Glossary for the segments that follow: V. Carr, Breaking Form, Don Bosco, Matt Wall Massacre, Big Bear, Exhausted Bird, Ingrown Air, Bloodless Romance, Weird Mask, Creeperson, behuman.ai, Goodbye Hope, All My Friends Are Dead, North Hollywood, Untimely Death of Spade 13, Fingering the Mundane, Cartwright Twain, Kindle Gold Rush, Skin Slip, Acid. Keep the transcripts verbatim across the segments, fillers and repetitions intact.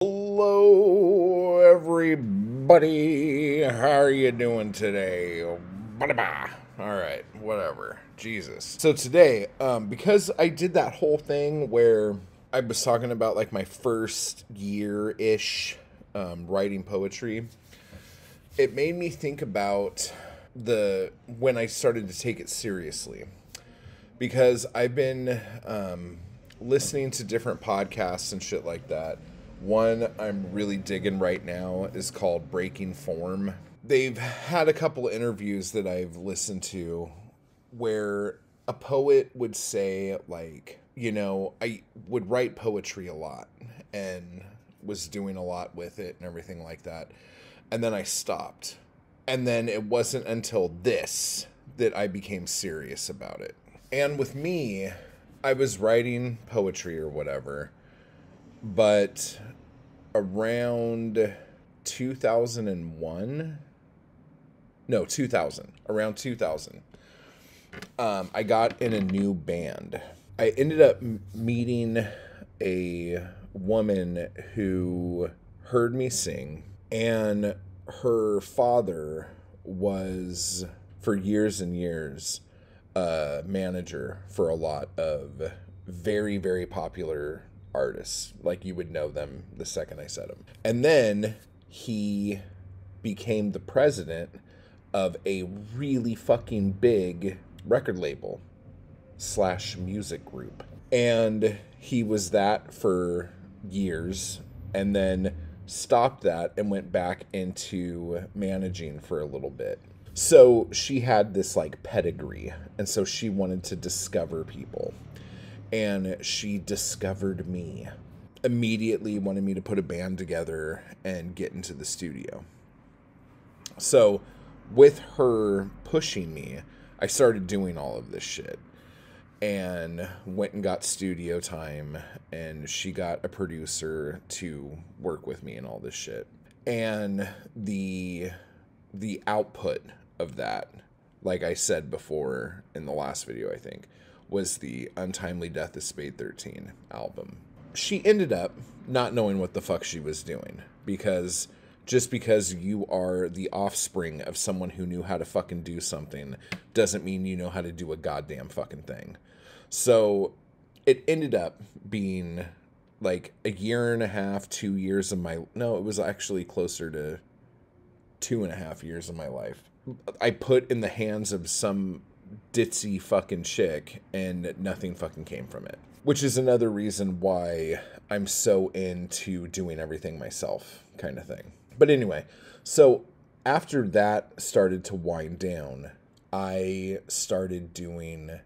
Hello everybody, how are you doing today? Ba-da-ba. All right, whatever, Jesus. So today, um, because I did that whole thing where I was talking about like my first year-ish um, writing poetry, it made me think about the when I started to take it seriously, because I've been um, listening to different podcasts and shit like that. One I'm really digging right now is called Breaking Form. They've had a couple of interviews that I've listened to where a poet would say, like, you know, I would write poetry a lot and was doing a lot with it and everything like that. And then I stopped. And then it wasn't until this that I became serious about it. And with me, I was writing poetry or whatever, but around two thousand one, no, two thousand, around two thousand, um, I got in a new band. I ended up meeting a woman who heard me sing, and her father was, for years and years, a manager for a lot of very, very popular artists. Like, you would know them the second I said them. And then he became the president of a really fucking big record label slash music group. And he was that for years and then stopped that and went back into managing for a little bit. So she had this like pedigree, and so she wanted to discover people. And she discovered me, immediately wanted me to put a band together and get into the studio. So with her pushing me, I started doing all of this shit and went and got studio time, and she got a producer to work with me and all this shit. And the, the output of that, like I said before in the last video, I think, was the Untimely Death of Spade thirteen album. She ended up not knowing what the fuck she was doing, because just because you are the offspring of someone who knew how to fucking do something doesn't mean you know how to do a goddamn fucking thing. So it ended up being like a year and a half, two years of my... No, it was actually closer to two and a half years of my life I put in the hands of some ditzy fucking chick, and nothing fucking came from it, which is another reason why I'm so into doing everything myself kind of thing. But anyway, so after that started to wind down, I started doing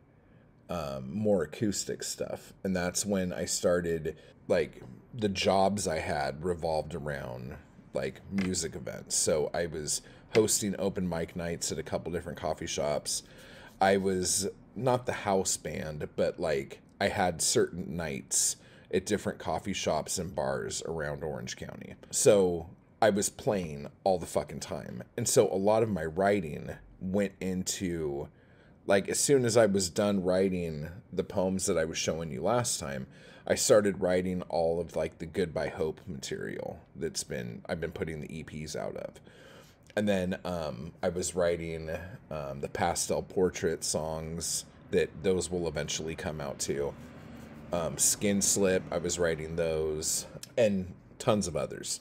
um, more acoustic stuff, and that's when I started, like, the jobs I had revolved around like music events. So I was hosting open mic nights at a couple different coffee shops. I was not the house band, but like I had certain nights at different coffee shops and bars around Orange County. So I was playing all the fucking time. And so a lot of my writing went into, like, as soon as I was done writing the poems that I was showing you last time, I started writing all of like the Goodbye Hope material that's been, I've been putting the E Ps out of. And then um, I was writing um, the pastel portrait songs, that those will eventually come out too. Um, Skin Slip, I was writing those, and tons of others.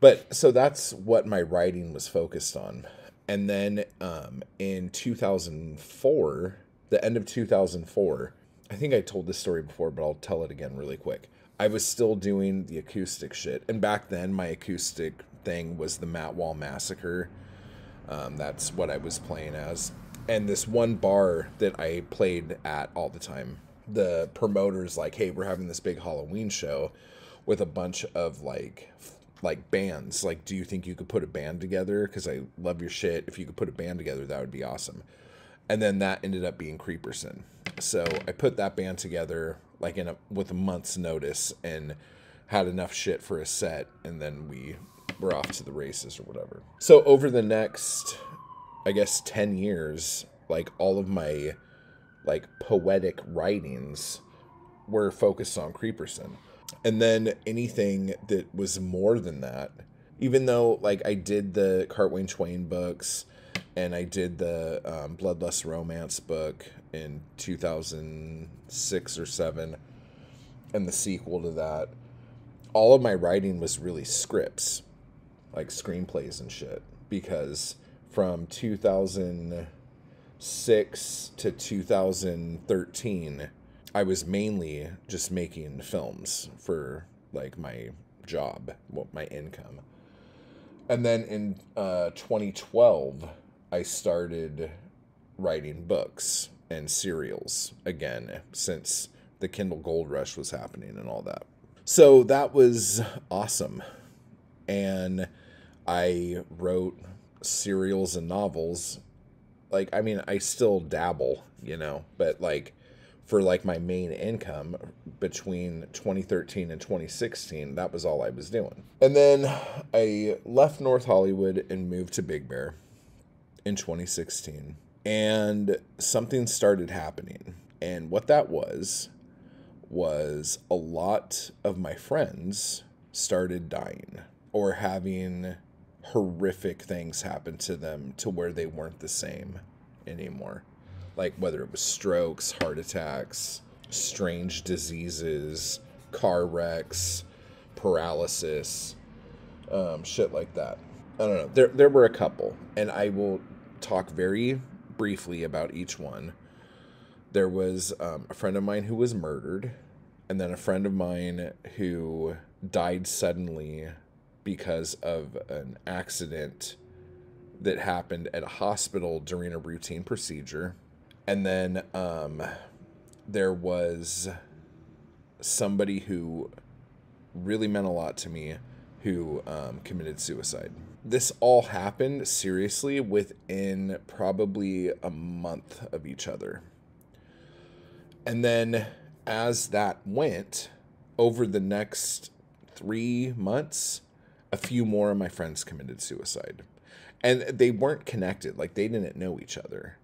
But so that's what my writing was focused on. And then um, in two thousand four, the end of two thousand four, I think I told this story before, but I'll tell it again really quick. I was still doing the acoustic shit. And back then, my acoustic thing was the Matt Wall Massacre. Um, that's what I was playing as. And this one bar that I played at all the time, the promoter's like, hey, we're having this big Halloween show with a bunch of like, like bands. Like, do you think you could put a band together? Because I love your shit. If you could put a band together, that would be awesome. And then that ended up being Creeperson. So I put that band together like in a, with a month's notice, and had enough shit for a set, and then we were off to the races or whatever. So over the next, I guess, ten years, like all of my like poetic writings were focused on Creeperson. And then anything that was more than that, even though, like, I did the Cartwright Twain books and I did the um, Bloodless Romance book in two thousand six or seven and the sequel to that, all of my writing was really scripts, like screenplays and shit, because from two thousand six to two thousand thirteen, I was mainly just making films for, like, my job, well, my income. And then in uh, twenty twelve, I started writing books and serials again, since the Kindle Gold Rush was happening and all that. So that was awesome. And I wrote serials and novels. Like, I mean, I still dabble, you know, but, like, for, like, my main income between twenty thirteen and twenty sixteen, that was all I was doing. And then I left North Hollywood and moved to Big Bear in twenty sixteen. And something started happening. And what that was, was a lot of my friends started dying or having horrific things happen to them to where they weren't the same anymore. Like, whether it was strokes, heart attacks, strange diseases, car wrecks, paralysis, um, shit like that. I don't know. There, there were a couple, and I will talk very briefly about each one. There was um, a friend of mine who was murdered, and then a friend of mine who died suddenly because of an accident that happened at a hospital during a routine procedure. And then um, there was somebody who really meant a lot to me who um, committed suicide. This all happened, seriously, within probably a month of each other. And then as that went, over the next three months, a few more of my friends committed suicide. And they weren't connected. Like, they didn't know each other.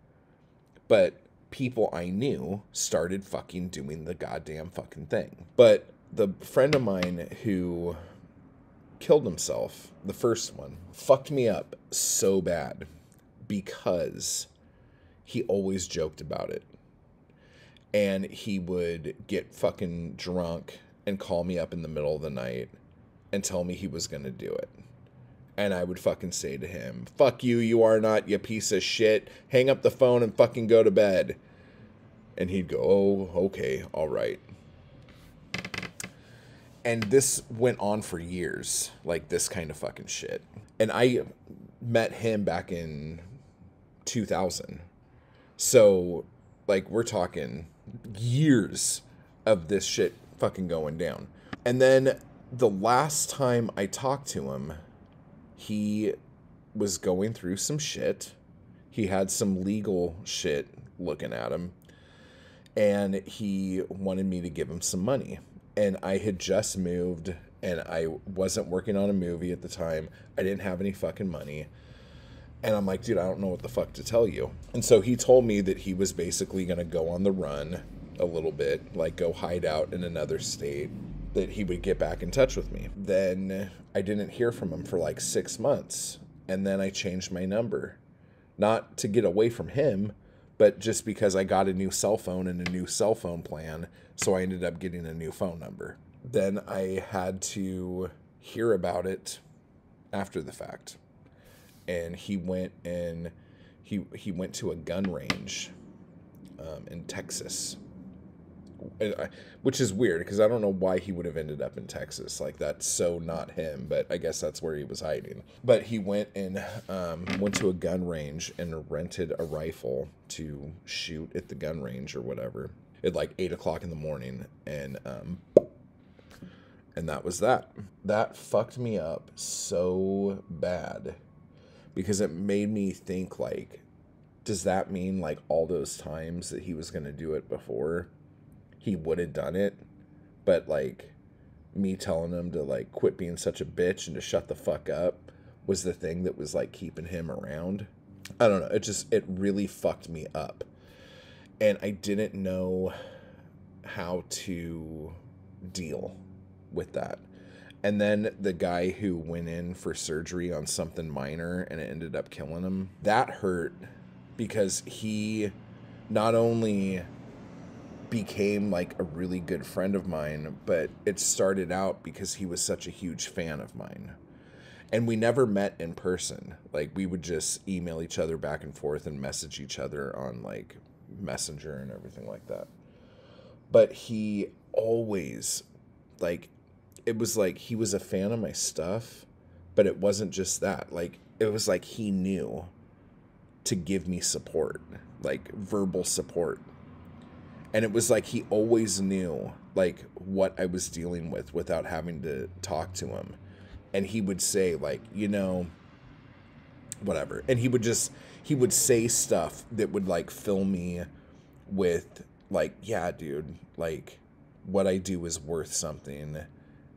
But people I knew started fucking doing the goddamn fucking thing. But the friend of mine who killed himself, the first one, fucked me up so bad because he always joked about it. And he would get fucking drunk and call me up in the middle of the night and tell me he was going to do it. And I would fucking say to him, fuck you, you are not, you piece of shit. Hang up the phone and fucking go to bed. And he'd go, oh, okay, all right. And this went on for years, like, this kind of fucking shit. And I met him back in two thousand. So, like, we're talking years of this shit fucking going down. And then the last time I talked to him, he was going through some shit. He had some legal shit looking at him. And he wanted me to give him some money. And I had just moved, and I wasn't working on a movie at the time. I didn't have any fucking money. And I'm like, dude, I don't know what the fuck to tell you. And so he told me that he was basically going to go on the run a little bit, like go hide out in another state, that he would get back in touch with me. Then I didn't hear from him for like six months. And then I changed my number, not to get away from him, but just because I got a new cell phone and a new cell phone plan. So I ended up getting a new phone number. Then I had to hear about it after the fact. And he went and he he went to a gun range um, in Texas, I, which is weird because I don't know why he would have ended up in Texas. Like, that's so not him, but I guess that's where he was hiding. But he went and um, went to a gun range and rented a rifle to shoot at the gun range or whatever at like eight o'clock in the morning, and um, and that was that. That fucked me up so bad. Because it made me think, like, does that mean, like, all those times that he was going to do it before, he would have done it? But, like, me telling him to, like, quit being such a bitch and to shut the fuck up was the thing that was, like, keeping him around. I don't know. It just, it really fucked me up. And I didn't know how to deal with that. And then the guy who went in for surgery on something minor and it ended up killing him, that hurt because he not only became like a really good friend of mine, but it started out because he was such a huge fan of mine. And we never met in person. Like, we would just email each other back and forth and message each other on like Messenger and everything like that. But he always, like, it was like he was a fan of my stuff, but it wasn't just that. Like, it was like he knew to give me support, like verbal support. And it was like he always knew like what I was dealing with without having to talk to him. And he would say, like, you know, whatever. And he would just, he would say stuff that would, like, fill me with, like, yeah, dude, like, what I do is worth something.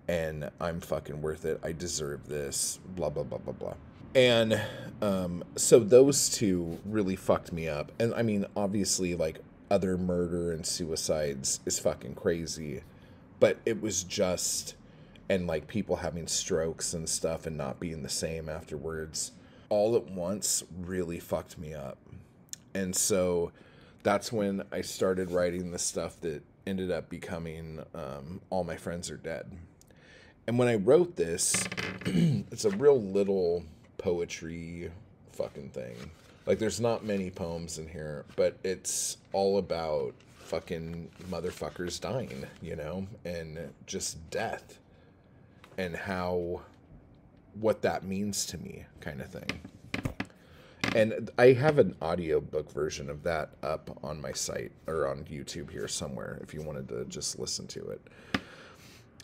And I'm fucking worth it. I deserve this. Blah, blah, blah, blah, blah. And um, so those two really fucked me up. And, I mean, obviously, like, other murder and suicides is fucking crazy. But it was just... and like people having strokes and stuff and not being the same afterwards, all at once really fucked me up. And so that's when I started writing the stuff that ended up becoming um, All My Friends Are Dead. And when I wrote this, it's a real little poetry fucking thing. Like, there's not many poems in here, but it's all about fucking motherfuckers dying, you know, and just death. And how, what that means to me, kind of thing. And I have an audiobook version of that up on my site, or on YouTube here somewhere, if you wanted to just listen to it.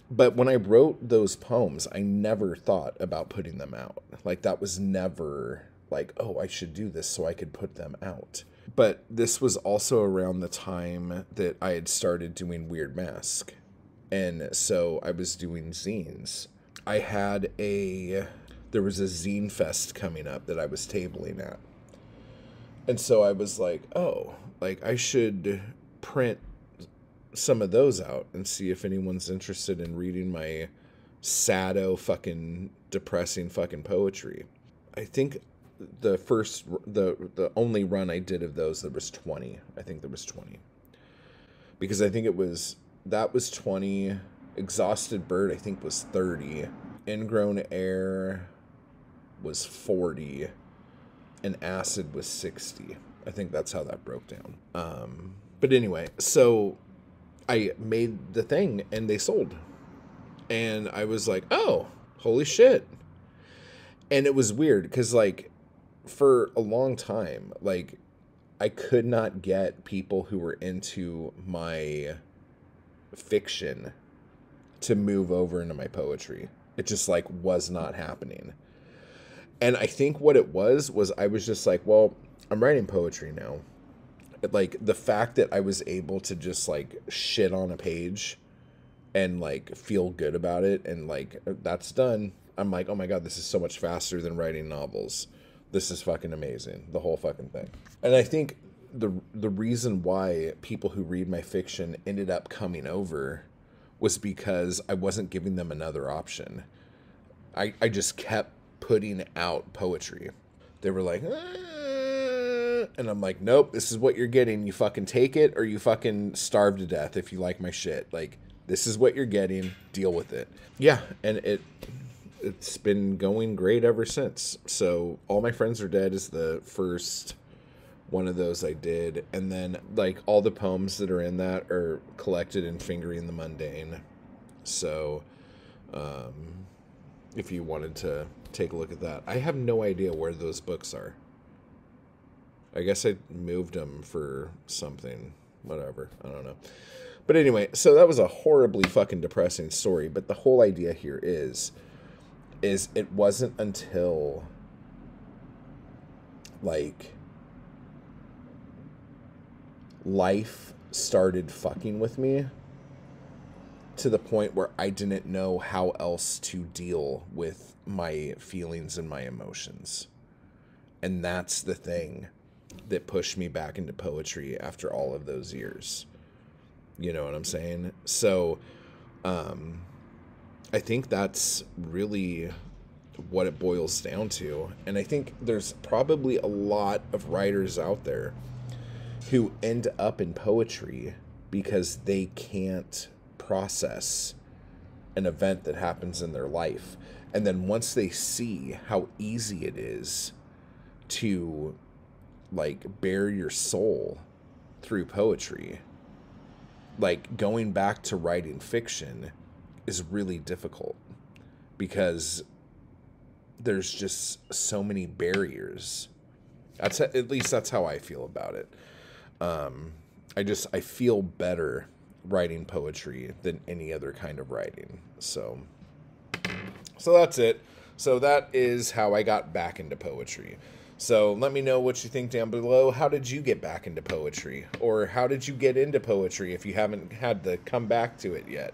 But when I wrote those poems, I never thought about putting them out. Like, that was never like, oh, I should do this so I could put them out. But this was also around the time that I had started doing Weird Mask. And so I was doing zines. I had a, there was a zine fest coming up that I was tabling at. And so I was like, oh, like I should print some of those out and see if anyone's interested in reading my sado fucking depressing fucking poetry. I think the first, the, the only run I did of those, there was twenty. I think there was twenty. Because I think it was... that was twenty. Exhausted Bird, I think, was thirty. Ingrown Air was forty. And Acid was sixty. I think that's how that broke down. Um, but anyway, so I made the thing, and they sold. And I was like, oh, holy shit. And it was weird, because, like, for a long time, like, I could not get people who were into my... fiction to move over into my poetry. It just like was not happening. And I think what it was was I was just like, well, I'm writing poetry now. Like, the fact that I was able to just like shit on a page and like feel good about it and like that's done, I'm like, oh my god, this is so much faster than writing novels. This is fucking amazing, the whole fucking thing. And I think the the reason why people who read my fiction ended up coming over was because I wasn't giving them another option. I, I just kept putting out poetry. They were like, ah. And I'm like, nope, this is what you're getting. You fucking take it or you fucking starve to death if you like my shit. Like, this is what you're getting. Deal with it. Yeah, and it... it's been going great ever since. So All My Friends Are Dead is the first... one of those I did, and then like all the poems that are in that are collected in Fingering the Mundane. So um, if you wanted to take a look at that, I have no idea where those books are. I guess I moved them for something, whatever, I don't know. But anyway, so that was a horribly fucking depressing story, but the whole idea here is, is it wasn't until like... life started fucking with me to the point where I didn't know how else to deal with my feelings and my emotions. And that's the thing that pushed me back into poetry after all of those years. You know what I'm saying? So, um, I think that's really what it boils down to. And I think there's probably a lot of writers out there who end up in poetry because they can't process an event that happens in their life. And then once they see how easy it is to, like, bear your soul through poetry, like, going back to writing fiction is really difficult because there's just so many barriers. That's, at least that's how I feel about it. Um, I just, I feel better writing poetry than any other kind of writing. So, so that's it. So that is how I got back into poetry. So let me know what you think down below. How did you get back into poetry? Or how did you get into poetry if you haven't had to come back to it yet?